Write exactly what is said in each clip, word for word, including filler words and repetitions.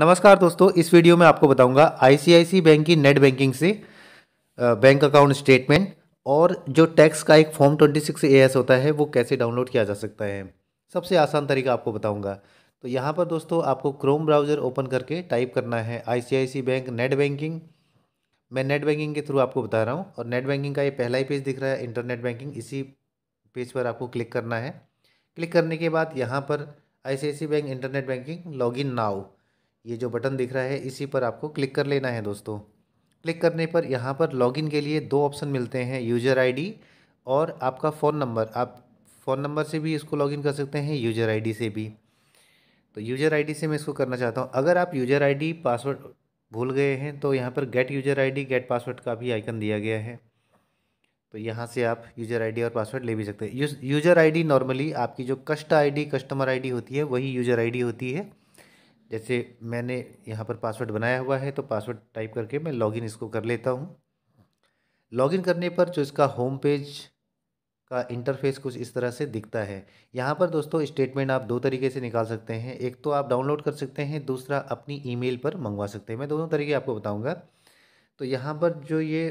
नमस्कार दोस्तों, इस वीडियो में आपको बताऊंगा आईसीआईसीआई बैंक की नेट बैंकिंग से बैंक अकाउंट स्टेटमेंट और जो टैक्स का एक फॉर्म छब्बीस ए एस होता है वो कैसे डाउनलोड किया जा सकता है। सबसे आसान तरीका आपको बताऊंगा। तो यहाँ पर दोस्तों आपको क्रोम ब्राउज़र ओपन करके टाइप करना है आईसीआईसीआई बैंक नेट बैंकिंग। मैं नेट बैंकिंग के थ्रू आपको बता रहा हूँ और नेट बैंकिंग का ये पहला ही पेज दिख रहा है, इंटरनेट बैंकिंग। इसी पेज पर आपको क्लिक करना है। क्लिक करने के बाद यहाँ पर ICICI bank internet banking login now, ये जो बटन दिख रहा है इसी पर आपको क्लिक कर लेना है दोस्तों। क्लिक करने पर यहाँ पर लॉगिन के लिए दो ऑप्शन मिलते हैं, यूजर आईडी और आपका फ़ोन नंबर। आप फ़ोन नंबर से भी इसको लॉगिन कर सकते हैं, यूजर आईडी से भी। तो यूजर आईडी से मैं इसको करना चाहता हूँ। अगर आप यूजर आईडी पासवर्ड भूल गए हैं तो यहाँ पर get user ID get password का भी आइकन दिया गया है, तो यहाँ से आप यूजर आईडी और पासवर्ड ले भी सकते हैं। यूजर आईडी नॉर्मली आपकी जो कस्ट आईडी कस्टमर आईडी होती है वही यूजर आईडी होती है। जैसे मैंने यहाँ पर पासवर्ड बनाया हुआ है तो पासवर्ड टाइप करके मैं लॉगिन इसको कर लेता हूँ। लॉगिन करने पर जो इसका होम पेज का इंटरफेस कुछ इस तरह से दिखता है। यहाँ पर दोस्तों स्टेटमेंट आप दो तरीके से निकाल सकते हैं, एक तो आप डाउनलोड कर सकते हैं, दूसरा अपनी ईमेल पर मंगवा सकते हैं। मैं दोनों तरीके आपको बताऊँगा। तो यहाँ पर जो ये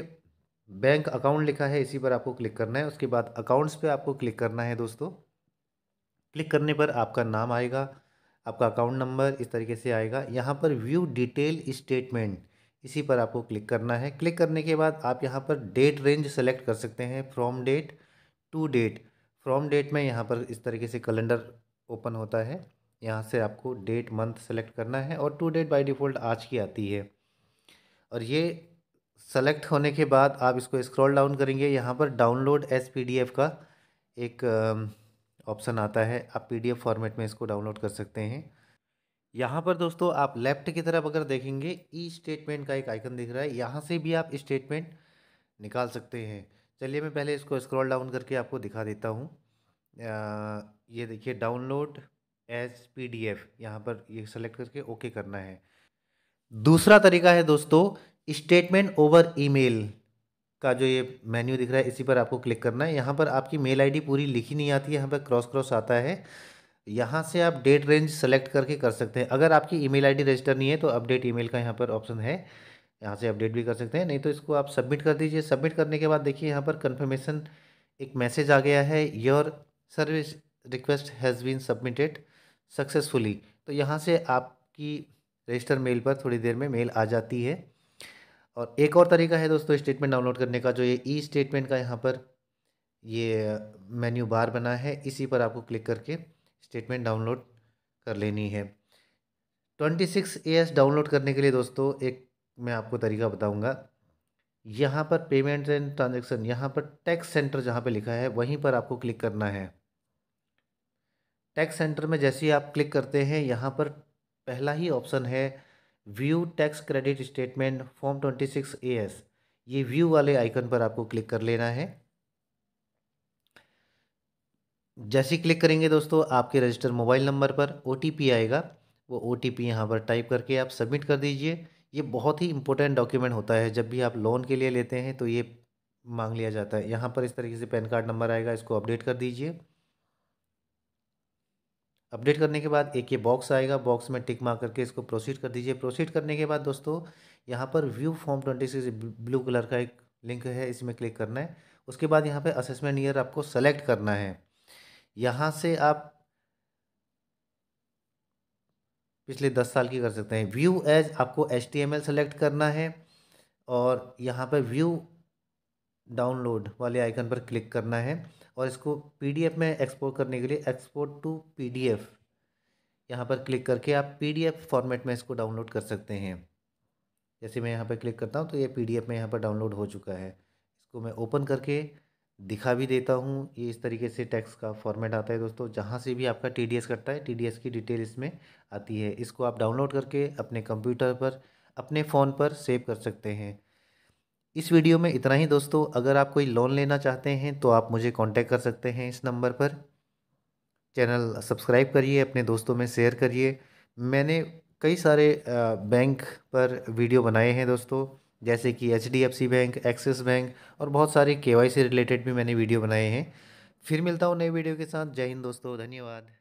बैंक अकाउंट लिखा है इसी पर आपको क्लिक करना है। उसके बाद अकाउंट्स पर आपको क्लिक करना है दोस्तों। क्लिक करने पर आपका नाम आएगा, आपका अकाउंट नंबर इस तरीके से आएगा। यहाँ पर व्यू डिटेल स्टेटमेंट इसी पर आपको क्लिक करना है। क्लिक करने के बाद आप यहाँ पर डेट रेंज सेलेक्ट कर सकते हैं, from date to date. From date में यहाँ पर इस तरीके से कैलेंडर ओपन होता है, यहाँ से आपको डेट मंथ सेलेक्ट करना है और टू डेट बाय डिफ़ॉल्ट आज की आती है। और ये सेलेक्ट होने के बाद आप इसको स्क्रॉल डाउन करेंगे, यहाँ पर download as P D F का एक ऑप्शन आता है, आप पीडीएफ फॉर्मेट में इसको डाउनलोड कर सकते हैं। यहाँ पर दोस्तों आप लेफ्ट की तरफ अगर देखेंगे ई स्टेटमेंट का एक आइकन दिख रहा है, यहाँ से भी आप स्टेटमेंट निकाल सकते हैं। चलिए मैं पहले इसको स्क्रॉल डाउन करके आपको दिखा देता हूँ। ये देखिए डाउनलोड एज पीडीएफ, यहाँ पर ये सेलेक्ट करके ओके करना है। दूसरा तरीका है दोस्तों स्टेटमेंट ओवर ईमेल का जो ये मेन्यू दिख रहा है इसी पर आपको क्लिक करना है। यहाँ पर आपकी मेल आईडी पूरी लिखी नहीं आती है, यहाँ पर क्रॉस क्रॉस आता है। यहाँ से आप डेट रेंज सेलेक्ट करके कर सकते हैं। अगर आपकी ईमेल आईडी रजिस्टर नहीं है तो अपडेट ईमेल का यहाँ पर ऑप्शन है, यहाँ से अपडेट भी कर सकते हैं, नहीं तो इसको आप सबमिट कर दीजिए। सबमिट करने के बाद देखिए यहाँ पर कन्फर्मेशन एक मैसेज आ गया है, your service request has been submitted successfully. तो यहाँ से आपकी रजिस्टर मेल पर थोड़ी देर में मेल आ जाती है। और एक और तरीका है दोस्तों स्टेटमेंट डाउनलोड करने का, जो ये ई स्टेटमेंट का यहाँ पर ये मेन्यू बार बना है इसी पर आपको क्लिक करके स्टेटमेंट डाउनलोड कर लेनी है। छब्बीस ए एस डाउनलोड करने के लिए दोस्तों एक मैं आपको तरीका बताऊंगा। यहाँ पर पेमेंट एंड ट्रांजैक्शन, यहाँ पर टैक्स सेंटर जहाँ पे लिखा है वहीं पर आपको क्लिक करना है। टैक्स सेंटर में जैसे ही आप क्लिक करते हैं यहाँ पर पहला ही ऑप्शन है view tax credit statement form छब्बीस ए एस, ये व्यू वाले आइकन पर आपको क्लिक कर लेना है। जैसे ही क्लिक करेंगे दोस्तों आपके रजिस्टर मोबाइल नंबर पर ओ टी पी आएगा, वो ओ टी पी यहाँ पर टाइप करके आप सबमिट कर दीजिए। ये बहुत ही इंपॉर्टेंट डॉक्यूमेंट होता है, जब भी आप लोन के लिए लेते हैं तो ये मांग लिया जाता है। यहाँ पर इस तरीके से पैन कार्ड नंबर आएगा, इसको अपडेट कर दीजिए। अपडेट करने के बाद एक ये बॉक्स आएगा, बॉक्स में टिक मार करके इसको प्रोसीड कर दीजिए। प्रोसीड करने के बाद दोस्तों यहाँ पर व्यू फॉर्म छब्बीस ब्लू कलर का एक लिंक है, इसमें क्लिक करना है। उसके बाद यहाँ पे असेसमेंट ईयर आपको सेलेक्ट करना है। यहाँ से आप पिछले दस साल की कर सकते हैं। व्यू एज आपको H T M L select करना है और यहाँ पर व्यू डाउनलोड वाले आइकन पर क्लिक करना है और इसको पीडीएफ में एक्सपोर्ट करने के लिए एक्सपोर्ट टू पीडीएफ यहाँ पर क्लिक करके आप पीडीएफ फॉर्मेट में इसको डाउनलोड कर सकते हैं। जैसे मैं यहाँ पर क्लिक करता हूँ तो ये पीडीएफ में यहाँ पर डाउनलोड हो चुका है। इसको मैं ओपन करके दिखा भी देता हूँ। ये इस तरीके से टैक्स का फॉर्मेट आता है दोस्तों, जहाँ से भी आपका टीडीएस कटता है टीडीएस की डिटेल इसमें आती है। इसको आप डाउनलोड करके अपने कंप्यूटर पर अपने फ़ोन पर सेव कर सकते हैं। इस वीडियो में इतना ही दोस्तों। अगर आप कोई लोन लेना चाहते हैं तो आप मुझे कांटेक्ट कर सकते हैं इस नंबर पर। चैनल सब्सक्राइब करिए, अपने दोस्तों में शेयर करिए। मैंने कई सारे बैंक पर वीडियो बनाए हैं दोस्तों, जैसे कि H D F C bank, Axis bank और बहुत सारे के वाई सी रिलेटेड भी मैंने वीडियो बनाए हैं। फिर मिलता हूँ नए वीडियो के साथ। जय हिंद दोस्तों, धन्यवाद।